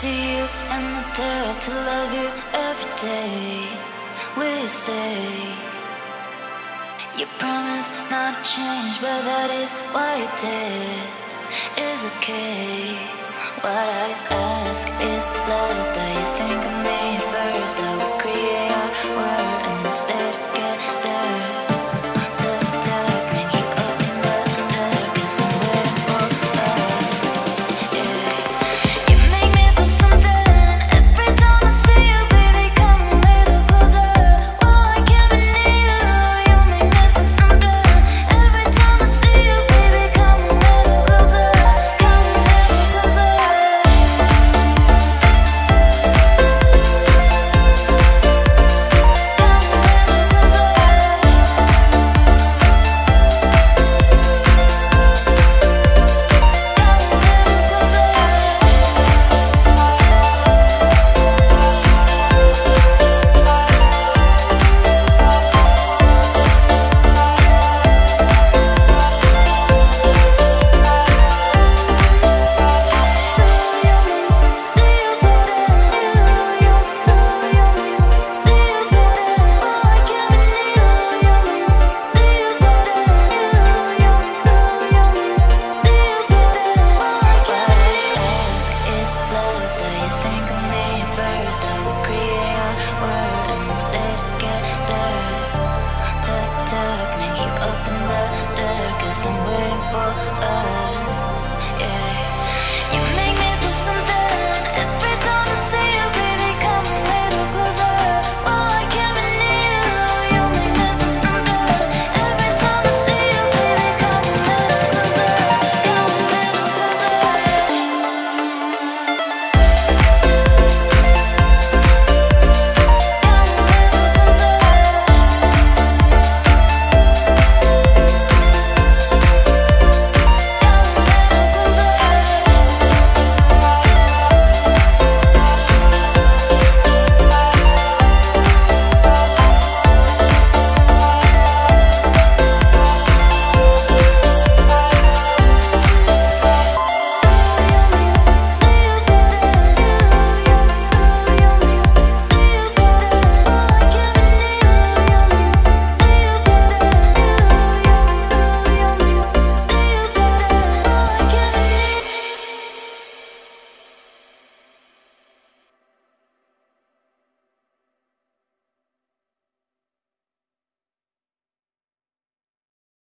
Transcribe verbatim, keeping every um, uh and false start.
see you and I dare to love you every day. We stay. You promise not to change, but that is what you did. It's okay. What I ask is love that you think of me first. I would create our world and instead.